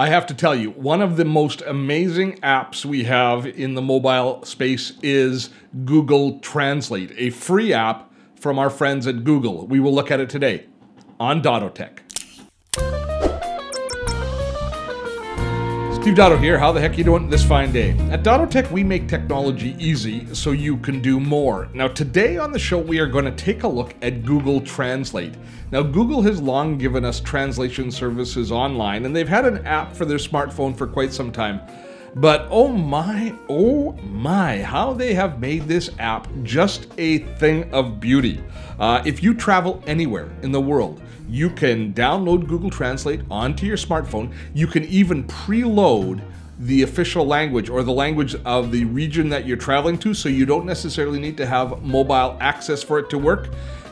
I have to tell you, one of the most amazing apps we have in the mobile space is Google Translate, a free app from our friends at Google. We will look at it today on DottoTech. Steve Dotto here. How the heck you doing this fine day? At DottoTech, we make technology easy so you can do more. Now, today on the show, we are going to take a look at Google Translate. Now, Google has long given us translation services online, and they've had an app for their smartphone for quite some time. But oh my, how they have made this app just a thing of beauty. If you travel anywhere in the world, you can download Google Translate onto your smartphone. You can even preload the official language or the language of the region that you're traveling to, so you don't necessarily need to have mobile access for it to work.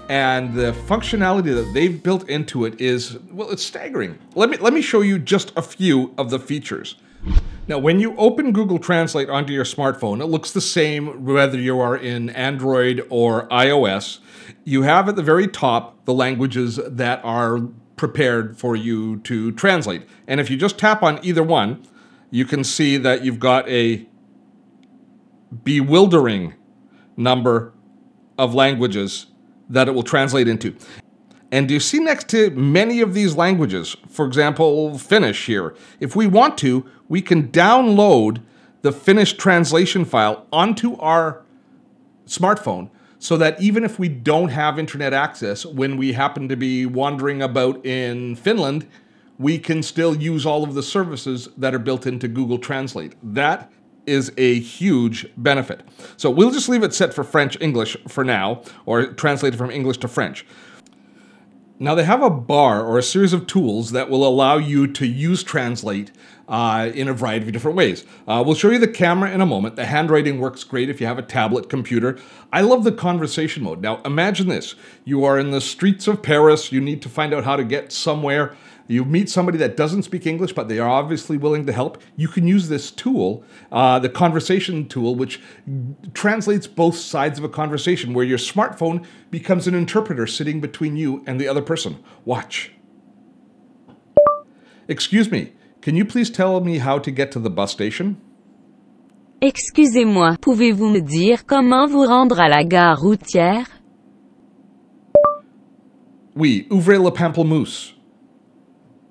And the functionality that they've built into it is, well, it's staggering. Let me show you just a few of the features. Now, when you open Google Translate onto your smartphone, it looks the same whether you are in Android or iOS. You have at the very top the languages that are prepared for you to translate. And if you just tap on either one, you can see that you've got a bewildering number of languages that it will translate into. And you see next to many of these languages, for example, Finnish here. If we want to, we can download the Finnish translation file onto our smartphone so that even if we don't have internet access, when we happen to be wandering about in Finland, we can still use all of the services that are built into Google Translate. That is a huge benefit. So we'll just leave it set for French English for now, or translated from English to French. Now, they have a bar or a series of tools that will allow you to use Translate in a variety of different ways. We'll show you the camera in a moment. The handwriting works great if you have a tablet computer. I love the conversation mode. Now, imagine this. You are in the streets of Paris. You need to find out how to get somewhere. You meet somebody that doesn't speak English, but they are obviously willing to help. You can use this tool, the conversation tool, which translates both sides of a conversation where your smartphone becomes an interpreter sitting between you and the other person. Watch. Excuse me, can you please tell me how to get to the bus station? Excusez-moi, pouvez-vous me dire comment vous rendre à la gare routière? Oui, ouvrez le pamplemousse.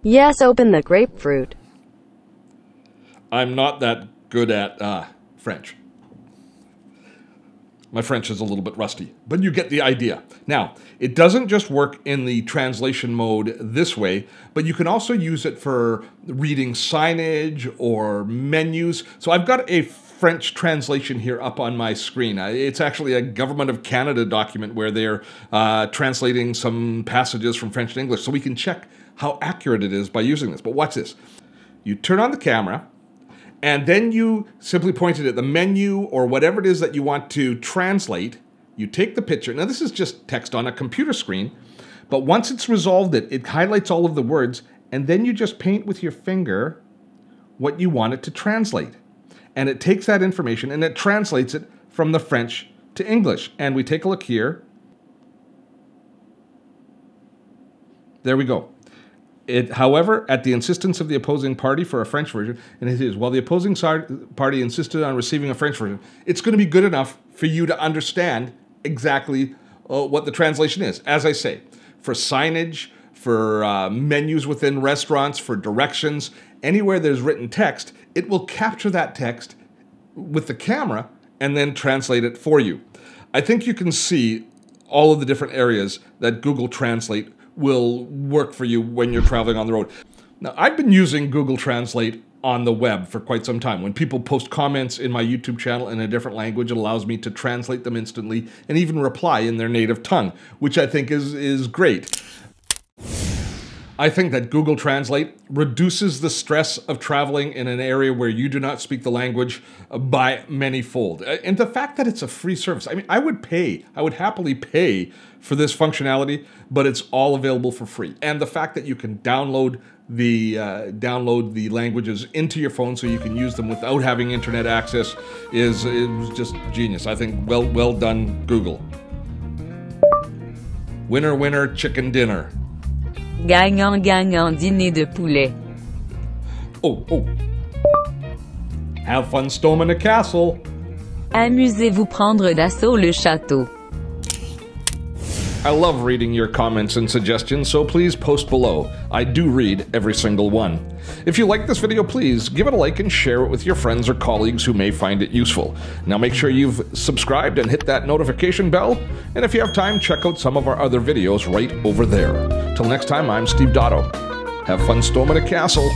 Yes, open the grapefruit. I'm not that good at French. My French is a little bit rusty, but you get the idea. Now, it doesn't just work in the translation mode this way, but you can also use it for reading signage or menus. So I've got a French translation here up on my screen. It's actually a Government of Canada document where they're translating some passages from French to English, so we can check how accurate it is by using this. But watch this. You turn on the camera, and then you simply point it at the menu or whatever it is that you want to translate. You take the picture. Now, this is just text on a computer screen, but once it's resolved it highlights all of the words, and then you just paint with your finger what you want it to translate. And it takes that information and it translates it from the French to English. And we take a look here. There we go. It, however, at the insistence of the opposing party for a French version, and it is, while the opposing party insisted on receiving a French version, it's going to be good enough for you to understand exactly what the translation is. As I say, for signage, for menus within restaurants, for directions, anywhere there's written text, it will capture that text with the camera and then translate it for you. I think you can see all of the different areas that Google Translate will work for you when you're traveling on the road. Now, I've been using Google Translate on the web for quite some time. When people post comments in my YouTube channel in a different language, it allows me to translate them instantly and even reply in their native tongue, which I think is great. I think that Google Translate reduces the stress of traveling in an area where you do not speak the language by manyfold. And the fact that it's a free service, I mean, I would happily pay for this functionality, but it's all available for free. And the fact that you can download the languages into your phone so you can use them without having internet access is just genius. I think well done, Google. Winner, winner, chicken dinner. Gagnant, gagnant, dîner de poulet. Oh. Have fun storming the castle. Amusez-vous prendre d'assaut le château. I love reading your comments and suggestions, so please post below. I do read every single one. If you like this video, please give it a like and share it with your friends or colleagues who may find it useful. Now make sure you've subscribed and hit that notification bell. And if you have time, check out some of our other videos right over there. Till next time, I'm Steve Dotto. Have fun storming a castle.